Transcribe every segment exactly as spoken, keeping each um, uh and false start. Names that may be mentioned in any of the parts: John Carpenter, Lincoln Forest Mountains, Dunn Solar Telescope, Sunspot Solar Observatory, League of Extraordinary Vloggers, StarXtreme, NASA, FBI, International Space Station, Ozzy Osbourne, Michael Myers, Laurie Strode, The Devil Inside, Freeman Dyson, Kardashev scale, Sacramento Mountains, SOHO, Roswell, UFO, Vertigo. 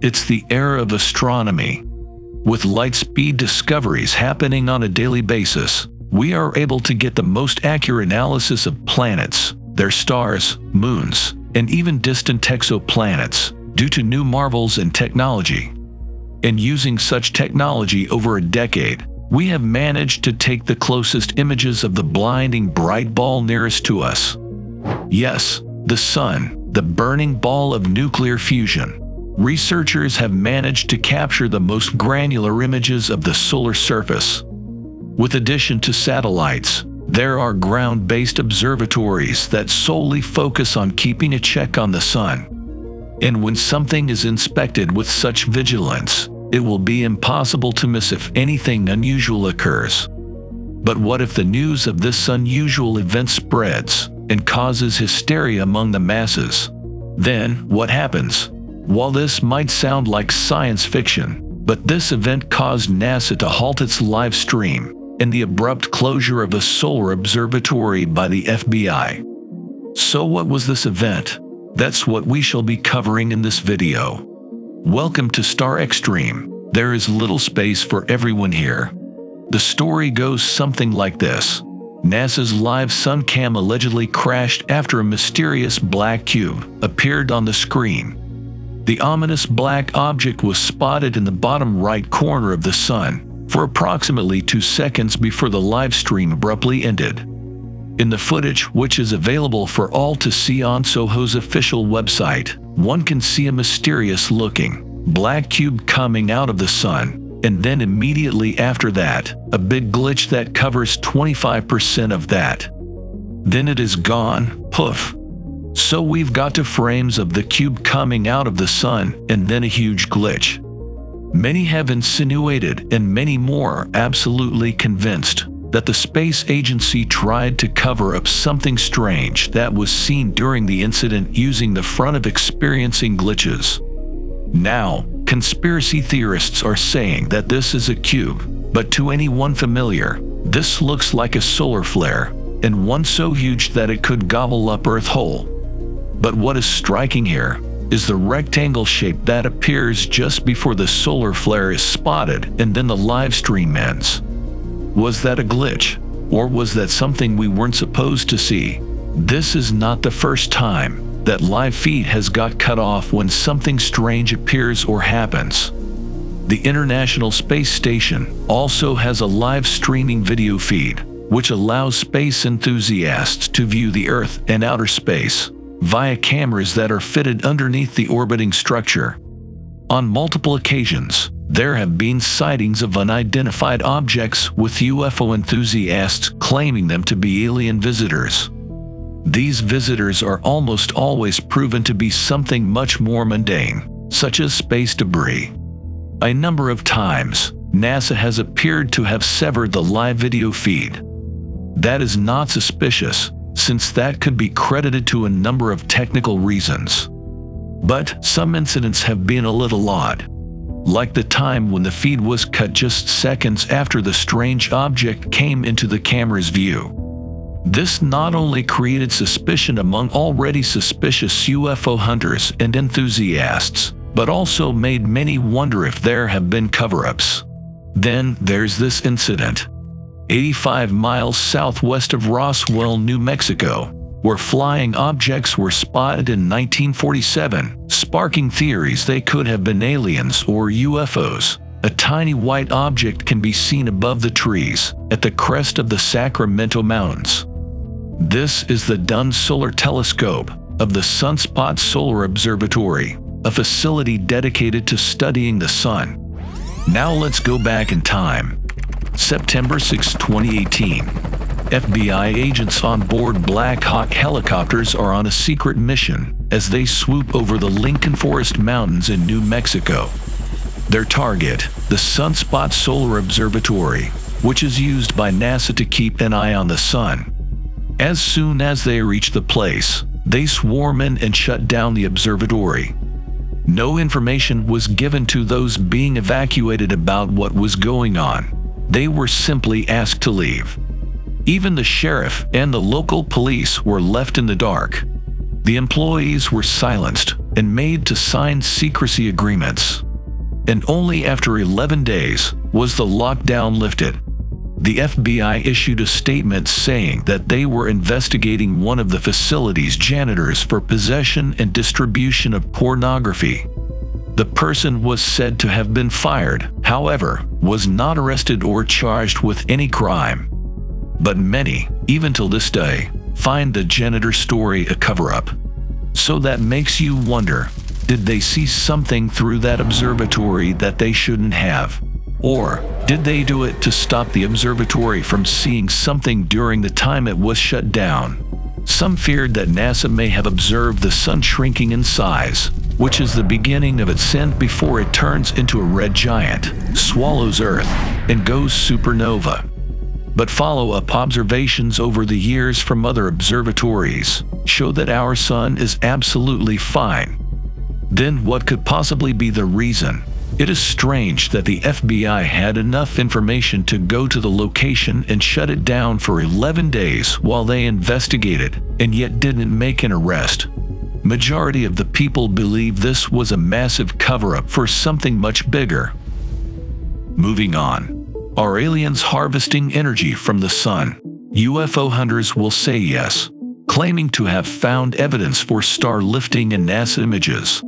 It's the era of astronomy. With light-speed discoveries happening on a daily basis, we are able to get the most accurate analysis of planets, their stars, moons, and even distant exoplanets, due to new marvels in technology. And using such technology over a decade, we have managed to take the closest images of the blinding bright ball nearest to us. Yes, the sun, the burning ball of nuclear fusion. Researchers have managed to capture the most granular images of the solar surface. With addition to satellites, there are ground-based observatories that solely focus on keeping a check on the sun. And when something is inspected with such vigilance, it will be impossible to miss if anything unusual occurs. But what if the news of this unusual event spreads and causes hysteria among the masses? Then, what happens? While this might sound like science fiction, but this event caused NASA to halt its live stream and the abrupt closure of a solar observatory by the F B I. So what was this event? That's what we shall be covering in this video. Welcome to Star Extreme. There is little space for everyone here. The story goes something like this. NASA's live sun cam allegedly crashed after a mysterious black cube appeared on the screen. The ominous black object was spotted in the bottom right corner of the sun for approximately two seconds before the live stream abruptly ended. In the footage, which is available for all to see on SOHO's official website, one can see a mysterious-looking black cube coming out of the sun, and then immediately after that, a big glitch that covers twenty-five percent of that. Then it is gone, poof. So we've got two frames of the cube coming out of the sun, and then a huge glitch. Many have insinuated, and many more are absolutely convinced, that the space agency tried to cover up something strange that was seen during the incident using the front of experiencing glitches. Now, conspiracy theorists are saying that this is a cube, but to anyone familiar, this looks like a solar flare, and one so huge that it could gobble up Earth whole. But what is striking here is the rectangle shape that appears just before the solar flare is spotted and then the live stream ends. Was that a glitch? Or was that something we weren't supposed to see? This is not the first time that live feed has got cut off when something strange appears or happens. The International Space Station also has a live streaming video feed, which allows space enthusiasts to view the Earth and outer space via cameras that are fitted underneath the orbiting structure. On multiple occasions, there have been sightings of unidentified objects, with U F O enthusiasts claiming them to be alien visitors. These visitors are almost always proven to be something much more mundane, such as space debris. A number of times, NASA has appeared to have severed the live video feed. That is not suspicious, since that could be credited to a number of technical reasons. But some incidents have been a little odd, like the time when the feed was cut just seconds after the strange object came into the camera's view. This not only created suspicion among already suspicious U F O hunters and enthusiasts, but also made many wonder if there have been cover-ups. Then there's this incident, eighty-five miles southwest of Roswell, New Mexico, where flying objects were spotted in nineteen forty-seven, sparking theories they could have been aliens or U F Os. A tiny white object can be seen above the trees at the crest of the Sacramento Mountains. This is the Dunn Solar Telescope of the Sunspot Solar Observatory, a facility dedicated to studying the sun. Now let's go back in time. September sixth, twenty eighteen. F B I agents on board Black Hawk helicopters are on a secret mission as they swoop over the Lincoln Forest Mountains in New Mexico. Their target, the Sunspot Solar Observatory, which is used by NASA to keep an eye on the sun. As soon as they reach the place, they swarm in and shut down the observatory. No information was given to those being evacuated about what was going on. They were simply asked to leave. Even the sheriff and the local police were left in the dark. The employees were silenced and made to sign secrecy agreements. And only after eleven days was the lockdown lifted. The F B I issued a statement saying that they were investigating one of the facility's janitors for possession and distribution of pornography. The person was said to have been fired, however, was not arrested or charged with any crime. But many, even till this day, find the janitor story a cover-up. So that makes you wonder, did they see something through that observatory that they shouldn't have? Or did they do it to stop the observatory from seeing something during the time it was shut down? Some feared that NASA may have observed the sun shrinking in size, which is the beginning of its end before it turns into a red giant, swallows Earth, and goes supernova. But follow-up observations over the years from other observatories show that our sun is absolutely fine. Then what could possibly be the reason? It is strange that the F B I had enough information to go to the location and shut it down for eleven days while they investigated, and yet didn't make an arrest. Majority of the people believe this was a massive cover-up for something much bigger. Moving on. Are aliens harvesting energy from the sun? U F O hunters will say yes, claiming to have found evidence for star lifting in NASA images.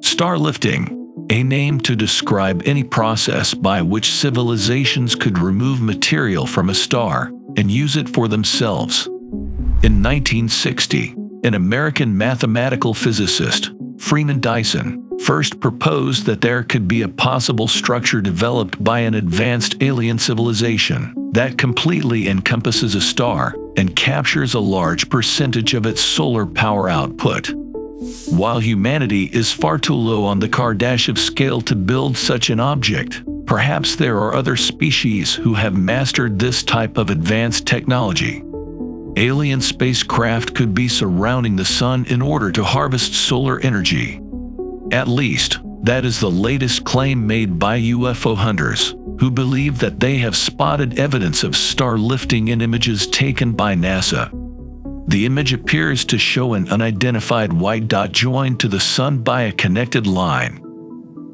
Star lifting, a name to describe any process by which civilizations could remove material from a star and use it for themselves. In nineteen sixty, an American mathematical physicist, Freeman Dyson, first proposed that there could be a possible structure developed by an advanced alien civilization that completely encompasses a star and captures a large percentage of its solar power output. While humanity is far too low on the Kardashev scale to build such an object, perhaps there are other species who have mastered this type of advanced technology. Alien spacecraft could be surrounding the sun in order to harvest solar energy. At least, that is the latest claim made by U F O hunters, who believe that they have spotted evidence of star lifting in images taken by NASA. The image appears to show an unidentified white dot joined to the sun by a connected line.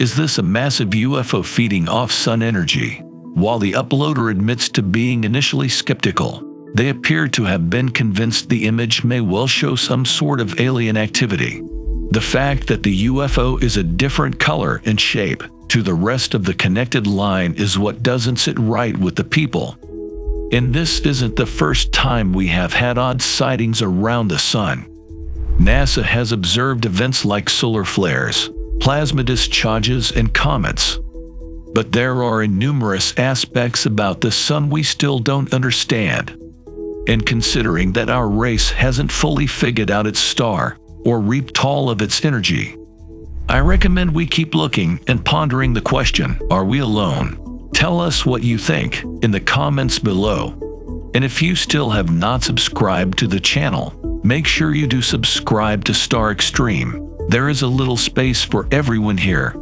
Is this a massive U F O feeding off sun energy? While the uploader admits to being initially skeptical, they appear to have been convinced the image may well show some sort of alien activity. The fact that the U F O is a different color and shape to the rest of the connected line is what doesn't sit right with the people. And this isn't the first time we have had odd sightings around the sun. NASA has observed events like solar flares, plasma discharges, and comets. But there are numerous aspects about the sun we still don't understand. And considering that our race hasn't fully figured out its star, or reaped all of its energy, I recommend we keep looking and pondering the question, are we alone? Tell us what you think in the comments below. And if you still have not subscribed to the channel, make sure you do subscribe to Star Extreme. There is a little space for everyone here.